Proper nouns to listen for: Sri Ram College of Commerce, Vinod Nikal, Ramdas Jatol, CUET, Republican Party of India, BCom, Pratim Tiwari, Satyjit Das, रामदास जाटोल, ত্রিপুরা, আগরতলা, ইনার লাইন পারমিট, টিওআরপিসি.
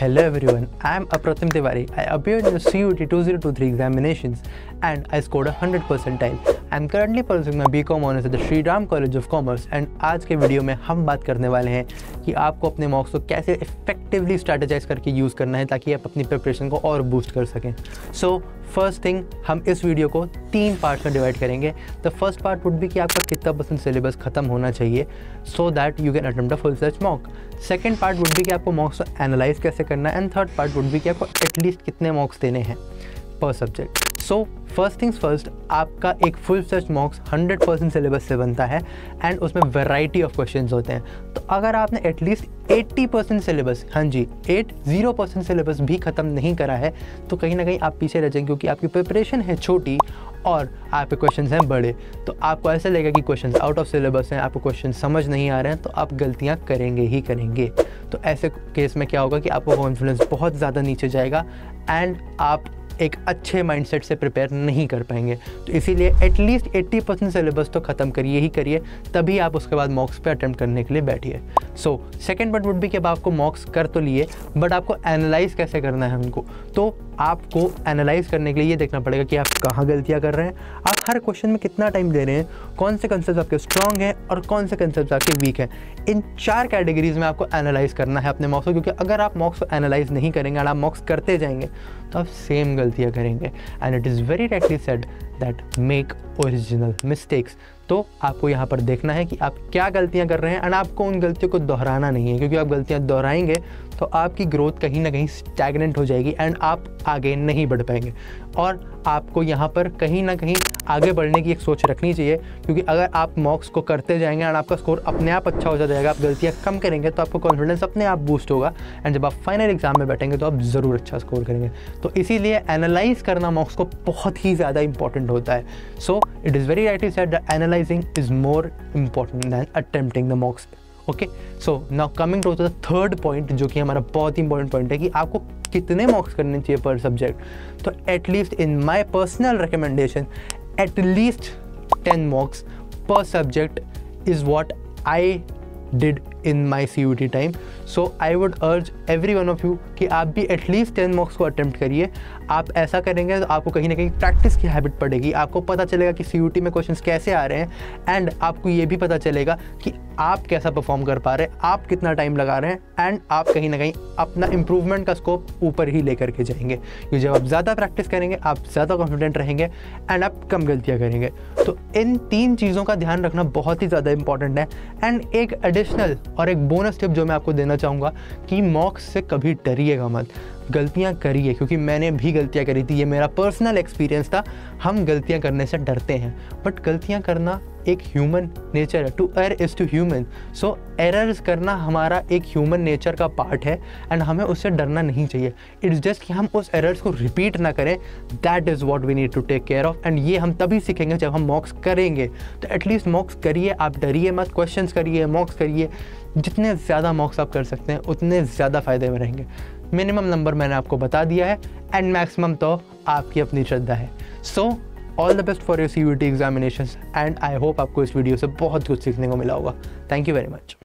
Hello everyone, I am Pratim Tiwari. I appeared in the CUET 2023 examinations and I scored a 100 percentile. I am currently pursuing my BCom honors at the Sri Ram College of Commerce and आज के video में हम बात करने वाले हैं कि आपको अपने मॉक्स को कैसे इफेक्टिवली स्ट्रेटेजाइज करके यूज़ करना है ताकि आप अपनी प्रिपरेशन को और बूस्ट कर सकें। सो फर्स्ट थिंग, हम इस वीडियो को तीन पार्ट्स में डिवाइड करेंगे। द फर्स्ट पार्ट वुड भी कि आपका कितना परसेंट सिलेबस खत्म होना चाहिए so that you can attempt a full set mock. Second part would भी कि आपको मॉक्स को एनालाइज कैसे करना है एंड थर्ड पार्ट वुड भी कि आपको एटलीस्ट कितने मॉक्स देने हैं per subject. So first things first, आपका एक फुल सेट मॉक्स 100% सिलेबस से बनता है एंड उसमें वैरायटी ऑफ क्वेश्चंस होते हैं। तो अगर आपने एटलीस्ट 80% सिलेबस, हाँ जी 80% सिलेबस भी ख़त्म नहीं करा है तो कहीं ना कहीं आप पीछे रह जाएंगे क्योंकि आपकी प्रिपरेशन है छोटी और आपके क्वेश्चंस हैं बड़े। तो आपको ऐसा लगेगा कि क्वेश्चंस आउट ऑफ सिलेबस हैं, आपको क्वेश्चन समझ नहीं आ रहे हैं तो आप गलतियाँ करेंगे ही करेंगे। तो ऐसे केस में क्या होगा कि आपका कॉन्फिडेंस बहुत ज़्यादा नीचे जाएगा एंड आप एक अच्छे माइंडसेट से प्रिपेयर नहीं कर पाएंगे। तो इसीलिए एटलीस्ट 80% सिलेबस तो ख़त्म करिए ही करिए, तभी आप उसके बाद मॉक्स पे अटेम्प्ट करने के लिए बैठिए। सो सेकंड पार्ट वुड भी कि अब आपको मॉक्स कर तो लिए बट आपको एनालाइज कैसे करना है उनको। तो आपको एनालाइज करने के लिए ये देखना पड़ेगा कि आप कहाँ गलतियाँ कर रहे हैं, आप हर क्वेश्चन में कितना टाइम दे रहे हैं, कौन से कंसेप्ट आपके स्ट्रॉन्ग हैं और कौन से कंसेप्ट आपके वीक हैं। इन चार कैटेगरीज़ में आपको एनालाइज करना है अपने मॉक्स को, क्योंकि अगर आप मॉक्स को एनालाइज नहीं करेंगे और आप मॉक्स करते जाएंगे तो आप सेम गलतियाँ करेंगे। And it is very rightly said that make original mistakes. तो आपको यहाँ पर देखना है कि आप क्या गलतियाँ कर रहे हैं एंड आपको उन गलतियों को दोहराना नहीं है, क्योंकि आप गलतियाँ दोहराएंगे तो आपकी ग्रोथ कहीं ना कहीं स्टैग्नेंट हो जाएगी एंड आप आगे नहीं बढ़ पाएंगे। और आपको यहाँ पर कहीं ना कहीं आगे बढ़ने की एक सोच रखनी चाहिए, क्योंकि अगर आप मॉक्स को करते जाएंगे एंड आपका स्कोर अपने आप अच्छा होता जाएगा, आप गलतियाँ कम करेंगे तो आपको कॉन्फिडेंस अपने आप बूस्ट होगा एंड जब आप फाइनल एग्जाम में बैठेंगे तो आप ज़रूर अच्छा स्कोर करेंगे। तो इसीलिए एनालाइज करना मॉक्स को बहुत ही ज़्यादा इंपॉर्टेंट होता है। So it is very rightly said that analysing is more important than attempting the mocks. Okay, so now coming to the third point, जो कि हमारा बहुत इंपॉर्टेंट पॉइंट है कि आपको कितने मॉक्स करने चाहिए पर सब्जेक्ट। तो at least in my personal recommendation at least 10 mocks पर subject is what I did in my CUET time. So I would urge every one of you कि आप भी एटलीस्ट 10 मॉक्स को अटेम्प्ट करिए। आप ऐसा करेंगे तो आपको कहीं ना कहीं प्रैक्टिस की हैबिट पड़ेगी, आपको पता चलेगा कि CUET में क्वेश्चंस कैसे आ रहे हैं एंड आपको ये भी पता चलेगा कि आप कैसा परफॉर्म कर पा रहे हैं, आप कितना टाइम लगा रहे हैं एंड आप कहीं ना कहीं अपना इम्प्रूवमेंट का स्कोप ऊपर ही लेकर के जाएंगे, क्योंकि जब आप ज़्यादा प्रैक्टिस करेंगे आप ज़्यादा कॉन्फिडेंट रहेंगे एंड आप कम गलतियाँ करेंगे। तो इन तीन चीज़ों का ध्यान रखना बहुत ही ज़्यादा इंपॉर्टेंट है। एंड एक एडिशनल और एक बोनस टिप जो मैं आपको देना चाहूँगा कि मॉक्स से कभी डरिएगा मत, गलतियाँ करिए, क्योंकि मैंने भी गलतियाँ करी थी, ये मेरा पर्सनल एक्सपीरियंस था। हम गलतियाँ करने से डरते हैं बट गलतियाँ करना एक ह्यूमन नेचर है। To error is to human, so errors करना हमारा एक ह्यूमन नेचर का पार्ट है एंड हमें उससे डरना नहीं चाहिए। इट्स जस्ट कि हम उस एरर्स को रिपीट ना करें, that is what we need to take care of. And ये हम तभी सीखेंगे जब हम मॉक्स करेंगे। तो एटलीस्ट मॉक्स करिए, आप डरिए मत, क्वेश्चन करिए, मॉक्स करिए। जितने ज़्यादा मॉक्स आप कर सकते हैं उतने ज़्यादा फ़ायदे में रहेंगे। मिनिमम नंबर मैंने आपको बता दिया है एंड मैक्सिमम तो आपकी अपनी श्रद्धा है। So all the best for your CUET examinations and I hope आपको इस वीडियो से बहुत कुछ सीखने को मिला होगा। Thank you very much.